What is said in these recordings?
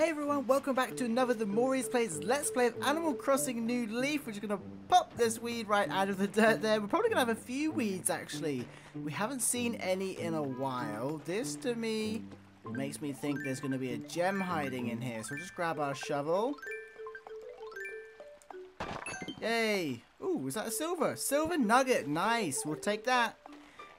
Hey everyone, welcome back to another The Mori Plays Let's Play of Animal Crossing New Leaf. We're just going to pop this weed right out of the dirt there. We're probably going to have a few weeds actually. We haven't seen any in a while. This to me makes me think there's going to be a gem hiding in here. So we'll just grab our shovel. Yay. Ooh, is that a silver? Silver nugget. Nice. We'll take that.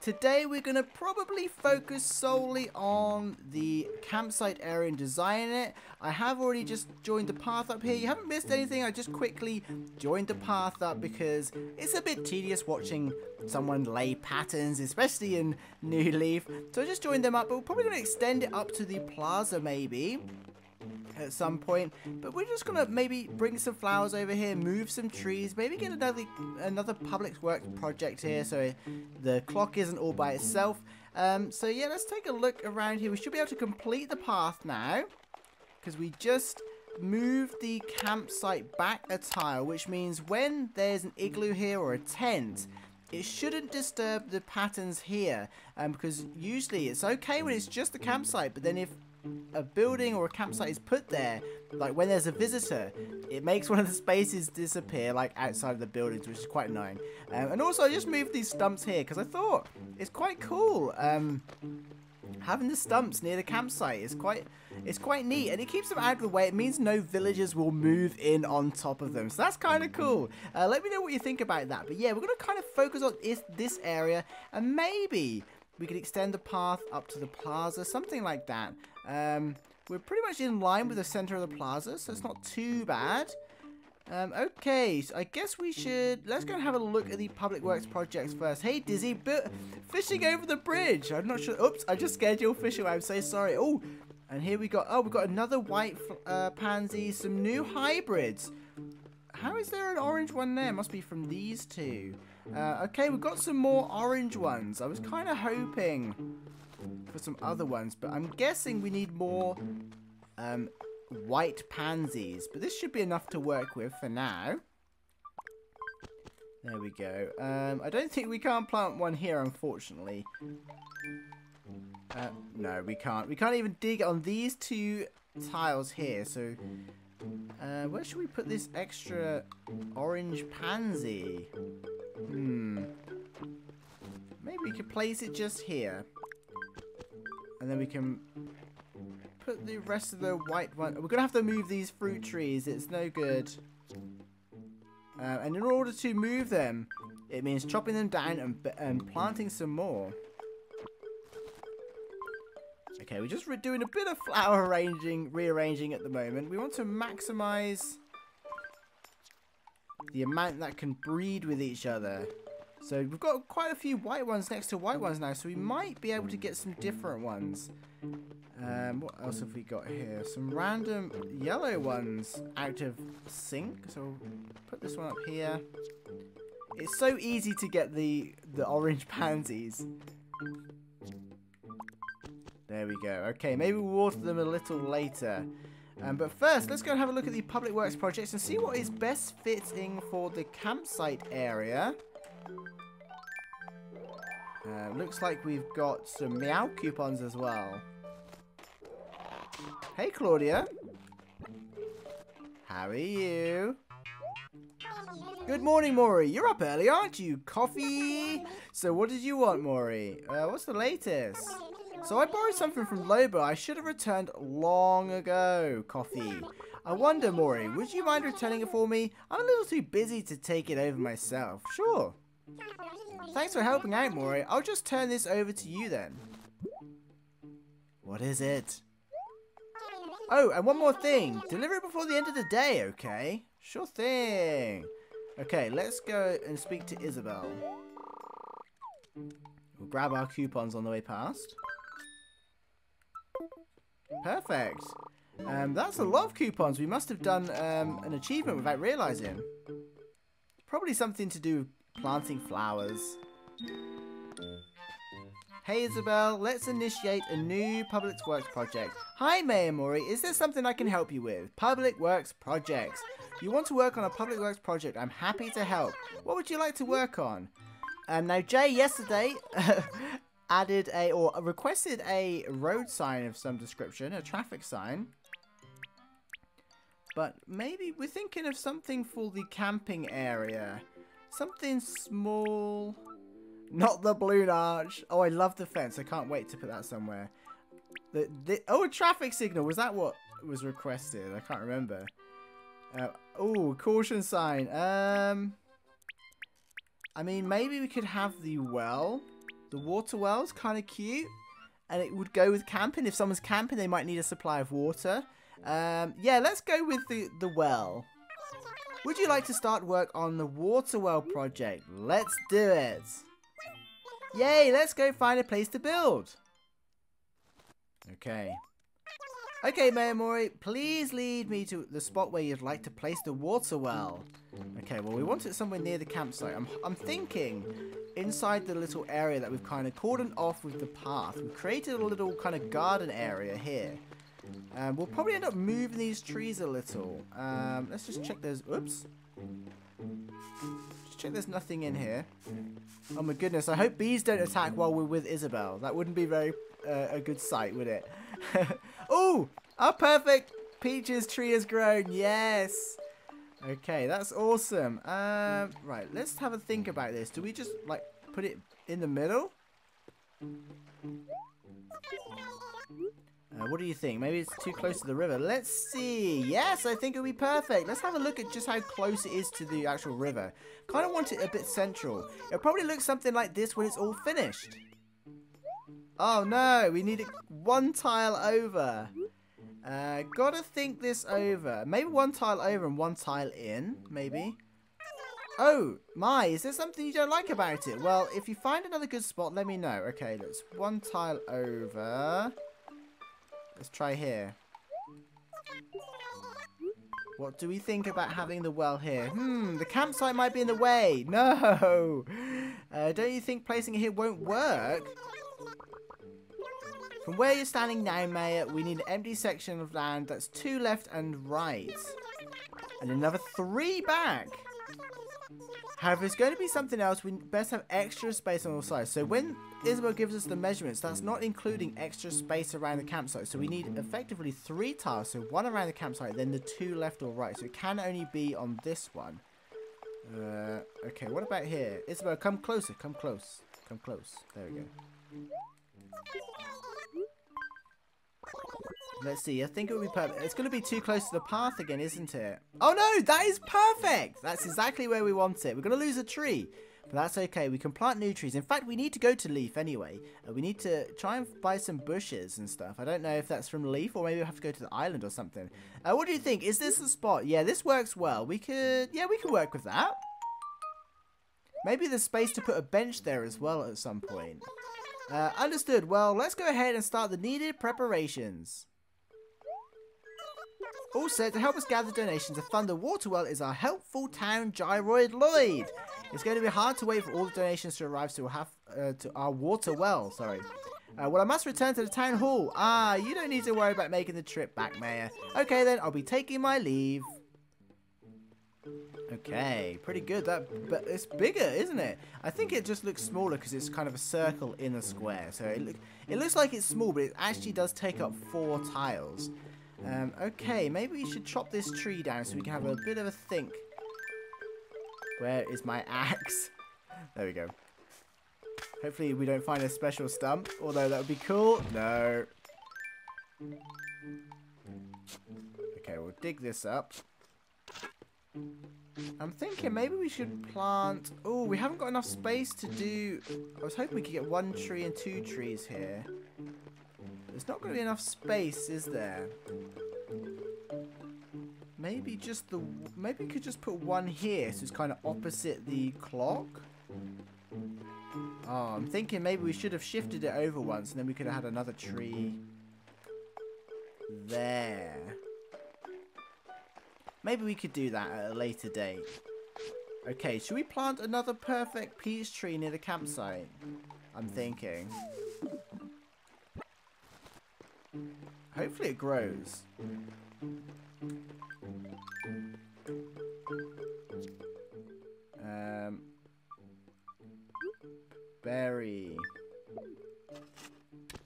Today we're going to probably focus solely on the campsite area and design it. I have already just joined the path up here. You haven't missed anything. I just quickly joined the path up because it's a bit tedious watching someone lay patterns, especially in New Leaf. So I just joined them up, but we're probably going to extend it up to the plaza maybe at some point. But we're just going to maybe bring some flowers over here, move some trees, maybe get another public works project here so the clock isn't all by itself. So yeah, let's take a look around here. We should be able to complete the path now because we just moved the campsite back a tile, which means when there's an igloo here or a tent, it shouldn't disturb the patterns here, because usually it's okay when it's just the campsite, but then if a building or a campsite is put there, like when there's a visitor, it makes one of the spaces disappear, like outside of the buildings, which is quite annoying. And also I just moved these stumps here because I thought it's quite cool. Having the stumps near the campsite is quite neat, and it keeps them out of the way. It means no villagers will move in on top of them, so that's kind of cool. Let me know what you think about that. But yeah, we're going to kind of focus on this area, and maybe we could extend the path up to the plaza, something like that. We're pretty much in line with the center of the plaza, so it's not too bad. Okay, so I guess we should... Let's go and have a look at the public works projects first. Hey, Dizzy, but fishing over the bridge. I'm not sure... Oops, I just scared your fish away. I'm so sorry. Oh, and here we got... Oh, we've got another white pansy, some new hybrids. How is there an orange one there? Must be from these two. Okay, we've got some more orange ones. I was kind of hoping for some other ones, but I'm guessing we need more white pansies. But this should be enough to work with for now. There we go. I don't think we can't plant one here, unfortunately. No, we can't. We can't even dig on these two tiles here, so... where should we put this extra orange pansy? Maybe we could place it just here. And then we can put the rest of the white one. We're going to have to move these fruit trees. It's no good. And in order to move them, it means chopping them down and planting some more. Okay, we're just doing a bit of flower rearranging at the moment. We want to maximize the amount that can breed with each other. So we've got quite a few white ones next to white ones now, so we might be able to get some different ones. What else have we got here? Some random yellow ones out of sync. So we'll put this one up here. It's so easy to get the orange pansies. There we go. Okay, maybe we'll water them a little later. But first, let's go and have a look at the public works projects and see what is best fitting for the campsite area. Looks like we've got some meow coupons as well. Hey, Claudia. How are you? Good morning, Mori. You're up early, aren't you? Coffee? So what did you want, Mori? What's the latest? So I borrowed something from Lobo. I should have returned long ago. Coffee. I wonder, Mori, would you mind returning it for me? I'm a little too busy to take it over myself. Sure. Thanks for helping out, Mori. I'll just turn this over to you then. What is it? Oh, and one more thing. Deliver it before the end of the day, okay? Sure thing. Okay, let's go and speak to Isabelle. We'll grab our coupons on the way past. Perfect. That's a lot of coupons. We must have done an achievement without realizing. Probably something to do with planting flowers. Hey Isabelle, let's initiate a new public works project. Hi Mayor Mori, is there something I can help you with? Public works projects. You want to work on a public works project? I'm happy to help. What would you like to work on? Now Jay yesterday requested a road sign of some description, a traffic sign. But maybe we're thinking of something for the camping area. Something small. Not the balloon arch. Oh, I love the fence. I can't wait to put that somewhere. Oh, a traffic signal. Was that what was requested? I can't remember. Oh, caution sign. I mean, maybe we could have the well. The water well's kind of cute. And it would go with camping. If someone's camping, they might need a supply of water. Yeah, let's go with the well. Would you like to start work on the water well project? Let's do it. Yay, let's go find a place to build. Okay. Okay, Mayor Mori, please lead me to the spot where you'd like to place the water well. Okay, well, we want it somewhere near the campsite. I'm thinking inside the little area that we've kind of cordoned off with the path. We've created a little kind of garden area here. We'll probably end up moving these trees a little. Let's just check there's... Oops. Just check there's nothing in here. Oh, my goodness. I hope bees don't attack while we're with Isabelle. That wouldn't be very... a good sight, would it? Oh, our perfect peaches tree has grown. Yes. Okay, that's awesome. Right, let's have a think about this. Do we just like put it in the middle? What do you think? Maybe it's too close to the river. Let's see. Yes, I think it'll be perfect. Let's have a look at just how close it is to the actual river. Kind of want it a bit central. It'll probably look something like this when it's all finished. Oh no, we need it one tile over. Gotta think this over. Maybe one tile over and one tile in, maybe. Oh my, is there something you don't like about it? Well, if you find another good spot, let me know. Okay, let's one tile over. Let's try here. What do we think about having the well here? The campsite might be in the way. No. Don't you think placing it here won't work? From where you're standing now, Mayor, we need an empty section of land that's 2 left and right. And another 3 back. However, it's going to be something else. We best have extra space on all sides. So when Isabelle gives us the measurements, that's not including extra space around the campsite. So we need effectively 3 tiles. So 1 around the campsite, then the 2 left or right. So it can only be on this one. Okay, what about here? Isabelle, come closer. Come close. Come close. There we go. Let's see, I think it'll be perfect. It's going to be too close to the path again, isn't it? Oh no, that is perfect! That's exactly where we want it. We're going to lose a tree, but that's okay. We can plant new trees. In fact, we need to go to Leaf anyway. We need to try and buy some bushes and stuff. I don't know if that's from Leaf or maybe we'll have to go to the island or something. What do you think? Is this the spot? Yeah, this works well. We could work with that. Maybe there's space to put a bench there as well at some point. Understood. Well, let's go ahead and start the needed preparations. Also, to help us gather donations to fund the water well is our helpful town Gyroid Lloyd. It's going to be hard to wait for all the donations to arrive, so we'll have to our water well. Sorry. Well, I must return to the town hall. Ah, you don't need to worry about making the trip back, Mayor. Okay, then I'll be taking my leave. Okay, pretty good. But it's bigger, isn't it? I think it just looks smaller because it's kind of a circle in a square. So it looks like it's small, but it actually does take up 4 tiles. Okay, maybe we should chop this tree down so we can have a bit of a think. Where is my axe? There we go. Hopefully we don't find a special stump, although that would be cool. No. Okay, we'll dig this up. I'm thinking maybe we should plant... Oh, we haven't got enough space to do... I was hoping we could get 1 tree and 2 trees here. There's not going to be enough space, is there? Maybe just the... Maybe we could just put 1 here, so it's kind of opposite the clock. Oh, I'm thinking maybe we should have shifted it over once, and then we could have had another tree... there. Maybe we could do that at a later date. Okay, should we plant another perfect peach tree near the campsite? I'm thinking. Hopefully it grows. Berry.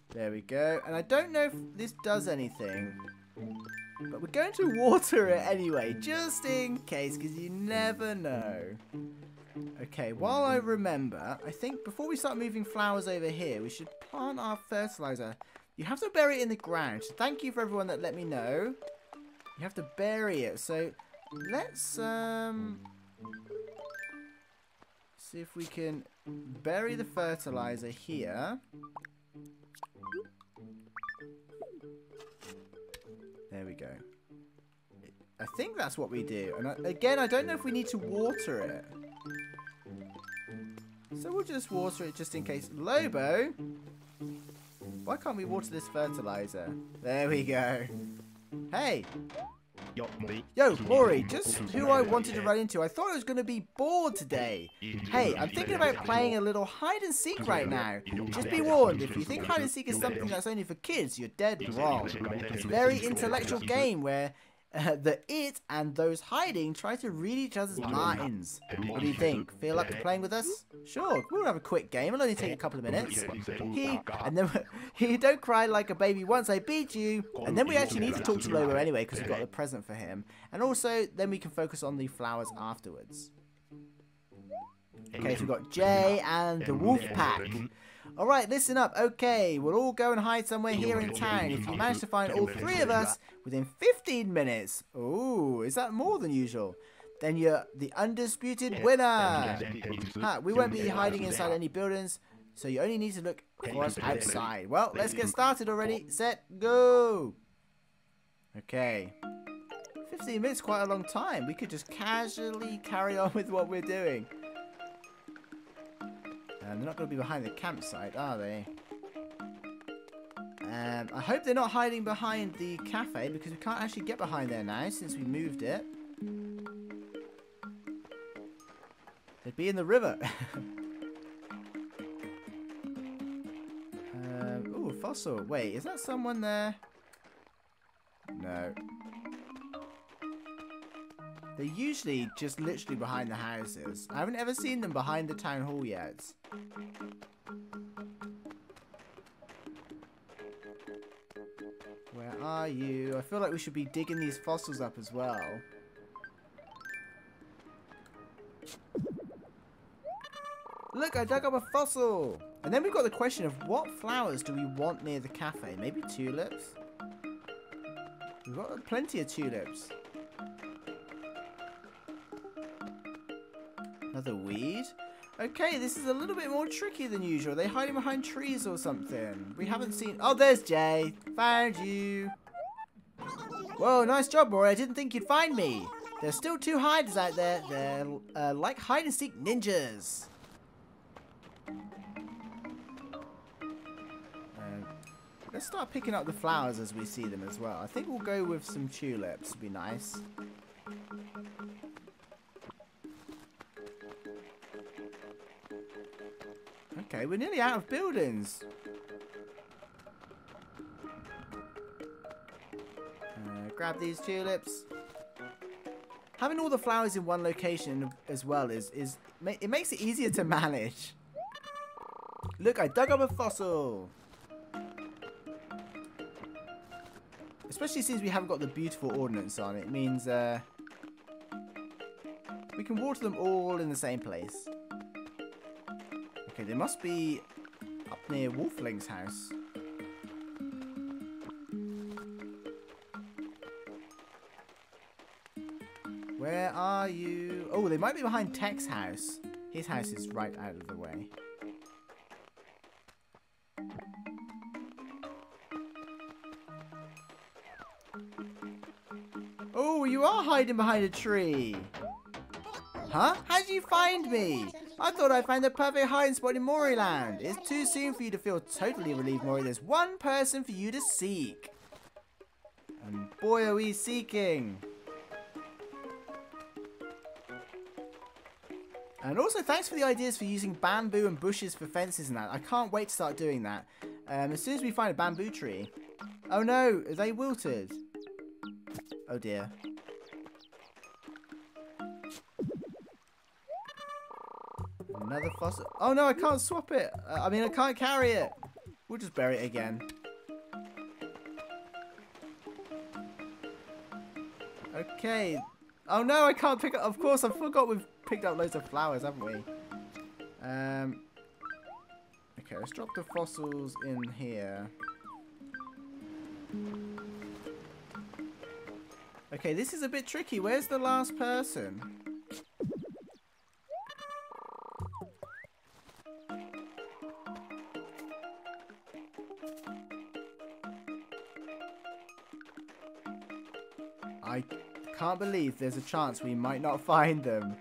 There we go. And I don't know if this does anything. But we're going to water it anyway, just in case, because you never know. Okay, while I remember, I think before we start moving flowers over here, we should plant our fertilizer. You have to bury it in the ground. So thank you for everyone that let me know. You have to bury it. So let's see if we can bury the fertilizer here. There we go. I think that's what we do. And again, I don't know if we need to water it. So we'll just water it just in case. Lobo, why can't we water this fertilizer? There we go. Hey. Yo, Mori, just who I wanted to run into. I thought I was going to be bored today. Hey, I'm thinking about playing a little hide-and-seek right now. Just be warned, if you think hide-and-seek is something that's only for kids, you're dead wrong. It's a very intellectual game where the it and those hiding try to read each other's minds. What do you think? Feel up to playing with us? Sure, we'll have a quick game. It'll only take a couple of minutes. Don't cry like a baby once I beat you. And then we actually need to talk to Lobo anyway because we've got the present for him. And also, then we can focus on the flowers afterwards. Okay, so we've got Jay and the wolf pack. Alright, listen up. Okay, we'll all go and hide somewhere here in town. If you manage to find all three of us within 15 minutes. Ooh, is that more than usual? Then you're the undisputed winner. We won't be hiding inside any buildings, so you only need to look for us outside. Well, let's get started already. Set, go. Okay. 15 minutes, quite a long time. We could just casually carry on with what we're doing. They're not going to be behind the campsite, are they? I hope they're not hiding behind the cafe, because we can't actually get behind there now since we moved it. They'd be in the river. Ooh, fossil. Wait, is that someone there? No. They're usually just literally behind the houses. I haven't ever seen them behind the town hall yet. Where are you? I feel like we should be digging these fossils up as well. Look, I dug up a fossil! And then we've got the question of what flowers do we want near the cafe? Maybe tulips? We've got plenty of tulips. Another weed. Okay, this is a little bit more tricky than usual. Are they hiding behind trees or something? We haven't seen... Oh, there's Jay. Found you. Whoa, nice job, Mori. I didn't think you'd find me. There's still two hiders out there. They're like hide-and-seek ninjas. Let's start picking up the flowers as we see them as well. I think we'll go with some tulips. It'd be nice. Okay, we're nearly out of buildings. Grab these tulips. Having all the flowers in one location as well it makes it easier to manage. Look, I dug up a fossil. Especially since we haven't got the beautiful ordnance on, it means we can water them all in the same place. Okay, they must be up near Wolfling's house. Where are you? Oh, they might be behind Tex's house. His house is right out of the way. Oh, you are hiding behind a tree. Huh? How did you find me? I thought I found the perfect hiding spot in Moriland. It's too soon for you to feel totally relieved, Mori. There's one person for you to seek. And boy, are we seeking. And also, thanks for the ideas for using bamboo and bushes for fences and that. I can't wait to start doing that. As soon as we find a bamboo tree. Oh no, they wilted. Oh dear. Another fossil. Oh no, I can't swap it. I can't carry it. We'll just bury it again. Okay. Oh no, I can't pick up. Of course, I forgot we've picked up loads of flowers, haven't we? Okay, let's drop the fossils in here. Okay, this is a bit tricky. Where's the last person? I can't believe there's a chance we might not find them.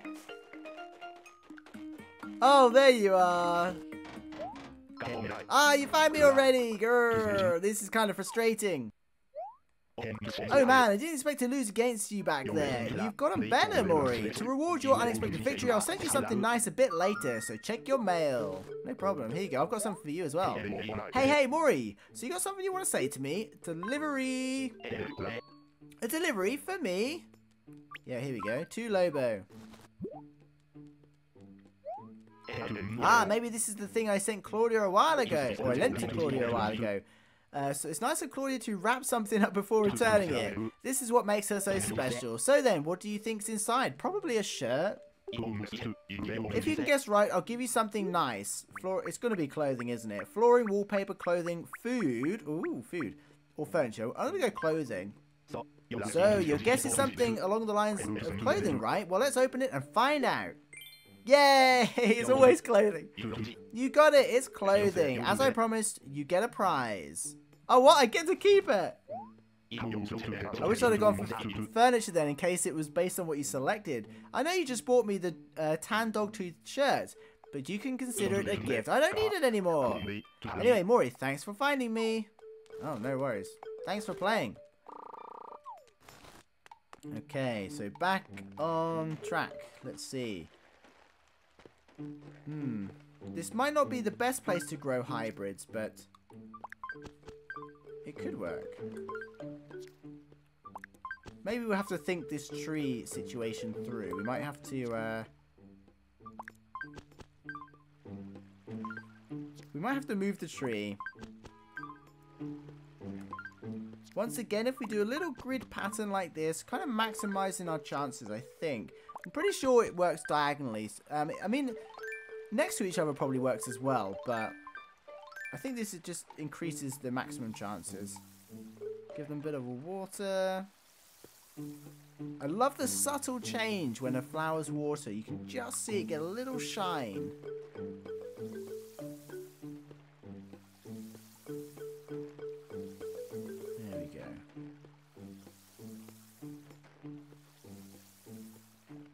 Oh, there you are! Ah, you found me already! Grrr, this is kind of frustrating. Oh man, I didn't expect to lose against you back there. You've gotten better, Mori. To reward your unexpected victory, I'll send you something nice a bit later, so check your mail. No problem, here you go. I've got something for you as well. Hey, hey, Mori! So you got something you want to say to me? Delivery! A delivery for me? Yeah, here we go. To Lobo. Ah, maybe this is the thing I sent Claudia a while ago, or I lent to Claudia a while ago. So it's nice of Claudia to wrap something up before returning it. This is what makes her so special. So then, what do you think's inside? Probably a shirt. If you can guess right, I'll give you something nice. It's going to be clothing, isn't it? Flooring, wallpaper, clothing, food. Ooh, food. Or furniture. I'm going to go clothing. So your guess is something along the lines of clothing, right? Well, let's open it and find out. Yay! It's always clothing. You got it, it's clothing. As I promised, you get a prize. Oh, what? I get to keep it! I wish I'd have gone for furniture then, in case it was based on what you selected. I know you just bought me the tan dog-tooth shirt, but you can consider it a gift. I don't need it anymore! Anyway, Mori, thanks for finding me. Oh, no worries. Thanks for playing. Okay, so back on track. Let's see. This might not be the best place to grow hybrids, but it could work. Maybe we'll have to think this tree situation through. We might have to, move the tree. Once again, if we do a little grid pattern like this, kind of maximizing our chances, I think. I'm pretty sure it works diagonally. I mean, next to each other probably works as well, but I think this just increases the maximum chances. Give them a bit of water. I love the subtle change when a flower's water. You can just see it get a little shine.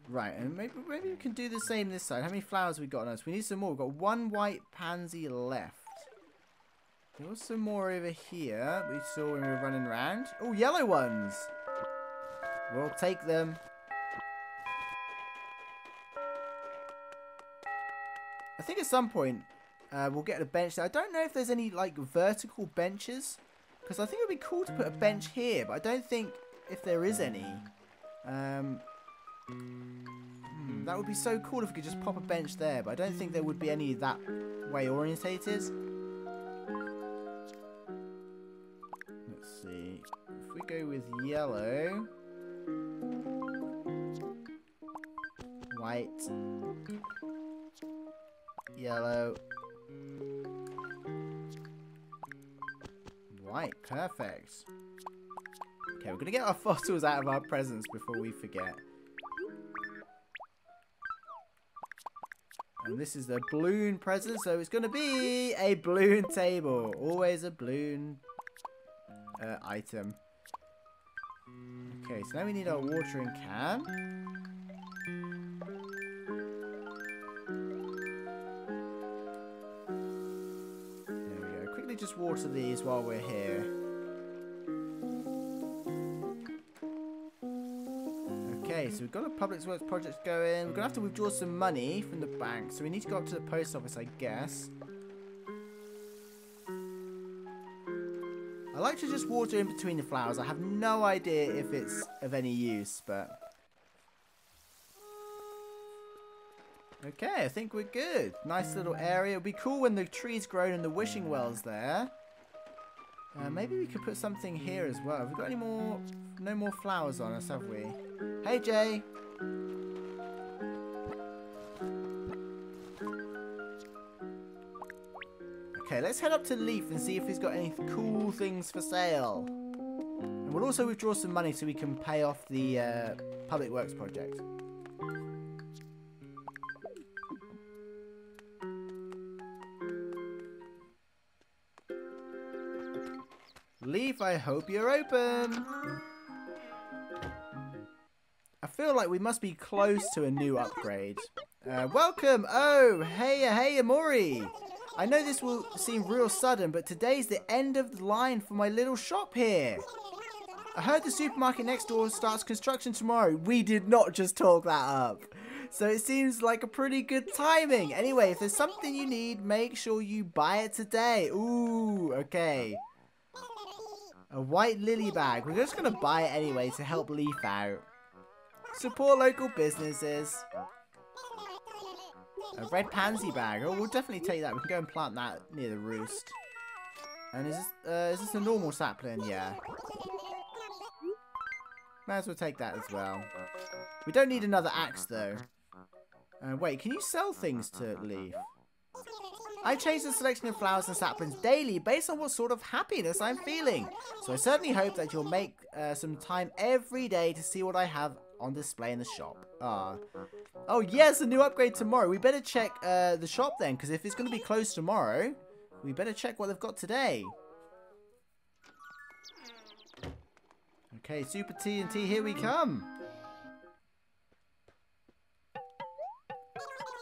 Right, and maybe we can do the same this side. How many flowers have we got on us? We need some more. We've got one white pansy left. There was some more over here we saw when we were running around. Oh, yellow ones! We'll take them. I think at some point we'll get a bench there. I don't know if there's any, like, vertical benches, because I think it would be cool to put a bench here, but I don't think if there is any. That would be so cool if we could just pop a bench there, but I don't think there would be any that way orientated. Let's see. If we go with yellow, white, yellow, white. Perfect. Okay, we're going to get our fossils out of our presents before we forget. And this is the balloon present, so it's going to be a balloon table. Always a balloon item. Okay, so now we need our watering can. There we go. Quickly just water these while we're here. So we've got a public works project going. We're going to have to withdraw some money from the bank. So we need to go up to the post office, I guess. I like to just water in between the flowers. I have no idea if it's of any use, but... Okay, I think we're good. Nice little area. It'll be cool when the trees grown and the wishing well's there. Maybe we could put something here as well. Have we got any more no more flowers on us, have we? Hey, Jay! Okay, let's head up to Leaf and see if he's got any cool things for sale. And we'll also withdraw some money so we can pay off the public works project. Leaf, I hope you're open. I feel like we must be close to a new upgrade. Welcome! Oh, hey, Mori! I know this will seem real sudden, but today's the end of the line for my little shop here. I heard the supermarket next door starts construction tomorrow. We did not just talk that up. So it seems like a pretty good timing. Anyway, if there's something you need, make sure you buy it today. Ooh, okay. A white lily bag. We're just going to buy it anyway to help Leaf out. Support local businesses. A red pansy bag. Oh, we'll definitely take that. We can go and plant that near the roost. And is this a normal sapling? Yeah. Might as well take that as well. We don't need another axe, though. Wait, can you sell things to Leaf? I change the selection of flowers and saplings daily based on what sort of happiness I'm feeling. So I certainly hope that you'll make some time every day to see what I have on display in the shop. Oh, yes, a new upgrade tomorrow. We better check the shop then, because if it's going to be closed tomorrow, we better check what they've got today. Okay, Super T&T, here we come.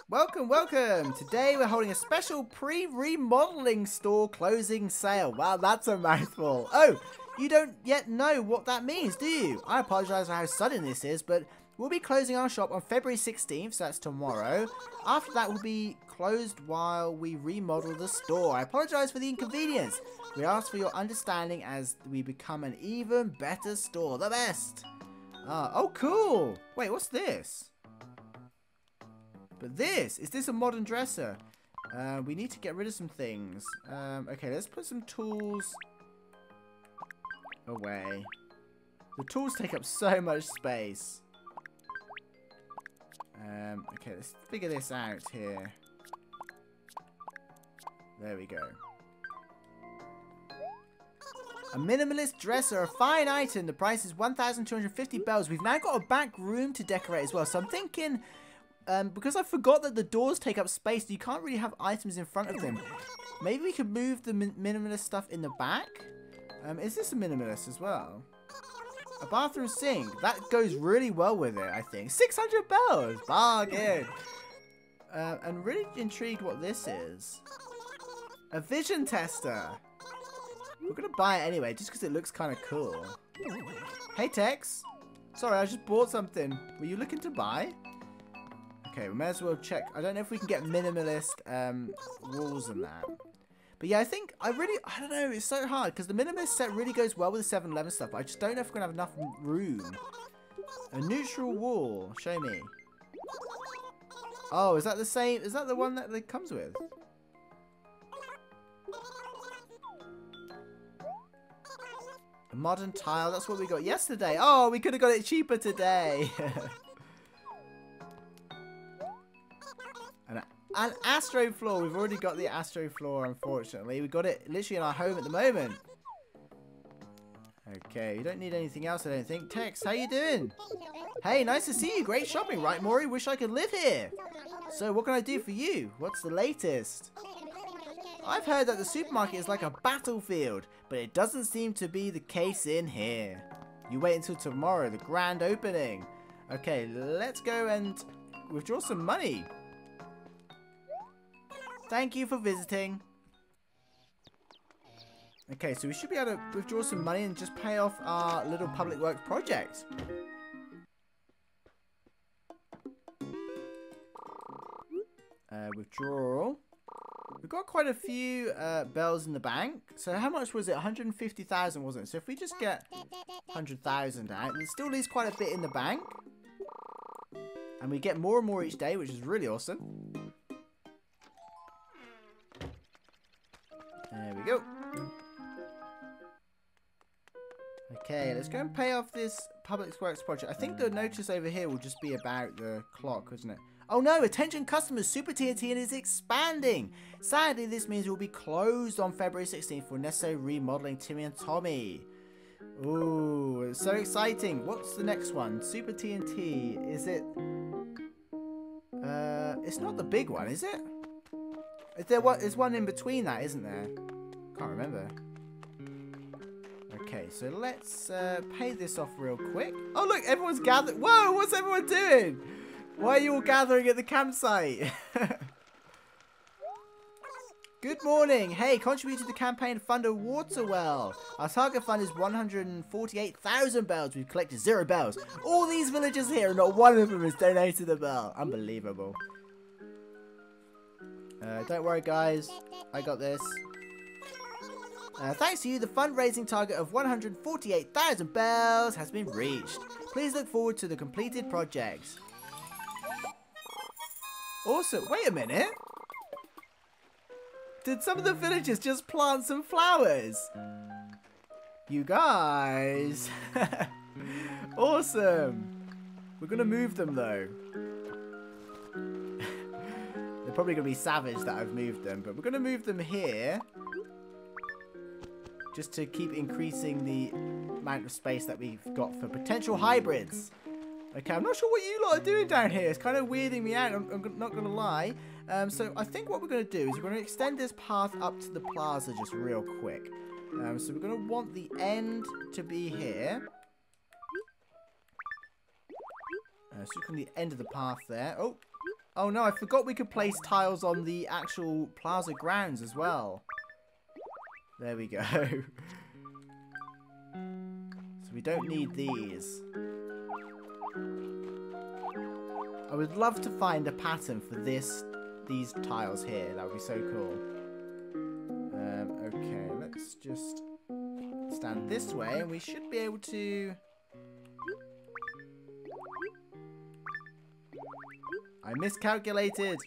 Welcome, welcome. Today we're holding a special pre-remodeling store closing sale. Wow, that's a mouthful. Oh, you don't yet know what that means, do you? I apologise for how sudden this is, but we'll be closing our shop on February 16th, so that's tomorrow. After that, we'll be closed while we remodel the store. I apologise for the inconvenience. We ask for your understanding as we become an even better store. The best. Oh, cool. Wait, what's this? But is this a modern dresser? We need to get rid of some things. Okay, let's put some tools away. The tools take up so much space. Okay, let's figure this out here. There we go. A minimalist dresser, a fine item. The price is 1,250 bells. We've now got a back room to decorate as well. So I'm thinking... because I forgot that the doors take up space, you can't really have items in front of them. Maybe we could move the minimalist stuff in the back? Is this a minimalist as well? A bathroom sink. That goes really well with it, I think. 600 bells! Bargain! I'm really intrigued what this is. A vision tester. We're going to buy it anyway, just because it looks kind of cool. Hey, Tex. Sorry, I just bought something. Were you looking to buy? Okay, we may as well check. I don't know if we can get minimalist walls and that. But yeah, I think, I don't know, it's so hard. Because the minimalist set really goes well with the 7-Eleven stuff. But I just don't know if we're going to have enough room. A neutral wall. Show me. Oh, is that the same? Is that the one that it comes with? A modern tile. That's what we got yesterday. Oh, we could have got it cheaper today. An astro floor. We've already got the astro floor, unfortunately. We got it literally in our home at the moment. Okay, you don't need anything else, I don't think. Tex, how you doing? Hey, nice to see you. Great shopping, right, Mori? Wish I could live here. So, what can I do for you? What's the latest? I've heard that the supermarket is like a battlefield, but it doesn't seem to be the case in here. You wait until tomorrow, the grand opening. Okay, let's go and withdraw some money. Thank you for visiting. Okay, so we should be able to withdraw some money and just pay off our little public works project. Withdrawal. We've got quite a few bells in the bank. So how much was it? 150,000, wasn't it? So if we just get 100,000 out, it still leaves quite a bit in the bank. And we get more and more each day, which is really awesome. There we go. Okay, let's go and pay off this public works project. I think the notice over here will just be about the clock, isn't it? Oh no, attention customers, Super T&T is expanding. Sadly, this means it will be closed on February 16th for necessary remodeling Timmy and Tommy. Ooh, it's so exciting. What's the next one? Super T&T, is it? It's not the big one, is it? Is there what? There's one in between that, isn't there? Can't remember. Okay, so let's pay this off real quick. Oh look, everyone's gathered. Whoa, what's everyone doing? Why are you all gathering at the campsite? Good morning. Hey, contribute to the campaign fund a water well. Our target fund is 148,000 bells. We've collected 0 bells. All these villagers here, and not one of them has donated a bell. Unbelievable. Don't worry, guys. I got this. Thanks to you, the fundraising target of 148,000 bells has been reached. Please look forward to the completed projects. Also, wait a minute. Did some of the villagers just plant some flowers? You guys. Awesome. We're going to move them, though. They're probably going to be savage that I've moved them, but we're going to move them here. Just to keep increasing the amount of space that we've got for potential hybrids. Okay, I'm not sure what you lot are doing down here. It's kind of weirding me out, I'm not going to lie. So I think what we're going to do is we're going to extend this path up to the plaza just real quick. So we're going to want the end to be here. So from the end of the path there. Oh no, I forgot we could place tiles on the actual plaza grounds as well. There we go. So we don't need these. I would love to find a pattern for these tiles here. That would be so cool. Okay, let's just stand this way and we should be able to... I miscalculated.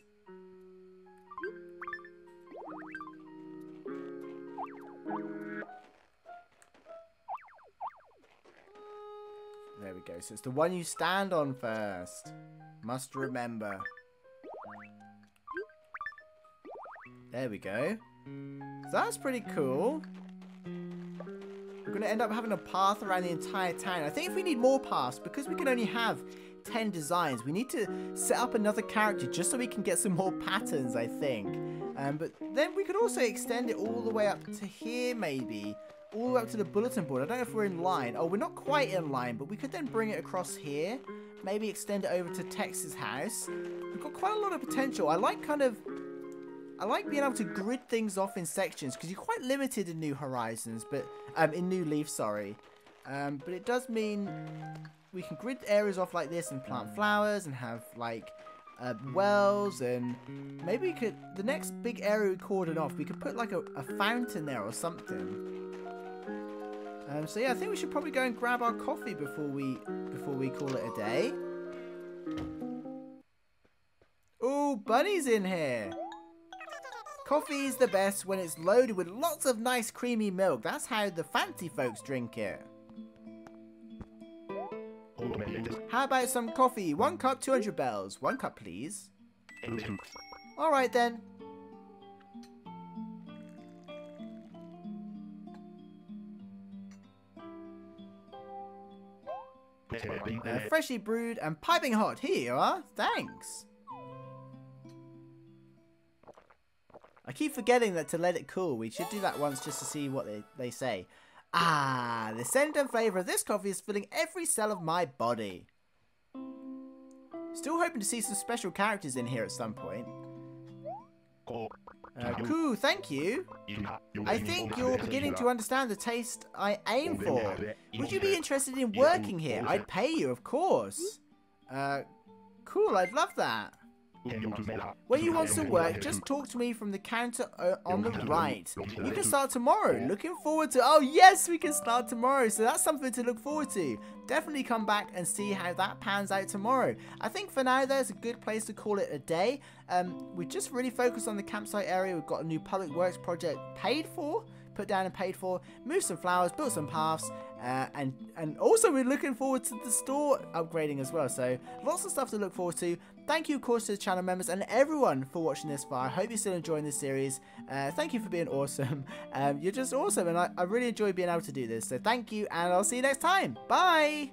There we go. So it's the one you stand on first. Must remember. There we go. So that's pretty cool. We're going to end up having a path around the entire town. I think if we need more paths, because we can only have 10 designs, we need to set up another character just so we can get some more patterns, I think. But then we could also extend it all the way up to here, maybe. All the way up to the bulletin board. I don't know if we're in line. Oh, we're not quite in line, but we could then bring it across here. Maybe extend it over to Tex's house. We've got quite a lot of potential. I like being able to grid things off in sections because you're quite limited in New Horizons, but in New Leaf, sorry. But it does mean we can grid areas off like this and plant flowers and have like wells, and maybe we could, the next big area we cordon off, we could put like a fountain there or something. So yeah, I think we should probably go and grab our coffee before we call it a day. Ooh, Bunny's in here. Coffee is the best when it's loaded with lots of nice creamy milk. That's how the fancy folks drink it. How about some coffee? 1 cup, 200 bells. 1 cup, please. All right then. Freshly brewed and piping hot. Here you are. Thanks. I keep forgetting that to let it cool. We should do that once just to see what they say. Ah, the scent and flavour of this coffee is filling every cell of my body. Still hoping to see some special characters in here at some point. Cool, thank you. I think you're beginning to understand the taste I aim for. Would you be interested in working here? I'd pay you, of course. Cool, I'd love that. When you want some work, just talk to me from the counter on the right. You can start tomorrow. Looking forward to... Oh, yes, we can start tomorrow. So that's something to look forward to. Definitely come back and see how that pans out tomorrow. I think for now, there's a good place to call it a day. We just really focused on the campsite area. We've got a new public works project paid for put down and paid for, moved some flowers, built some paths, and also we're looking forward to the store upgrading as well, so lots of stuff to look forward to. Thank you, of course, to the channel members and everyone for watching this far. I hope you're still enjoying this series. Thank you for being awesome. You're just awesome, and I really enjoy being able to do this, so thank you, and I'll see you next time. Bye!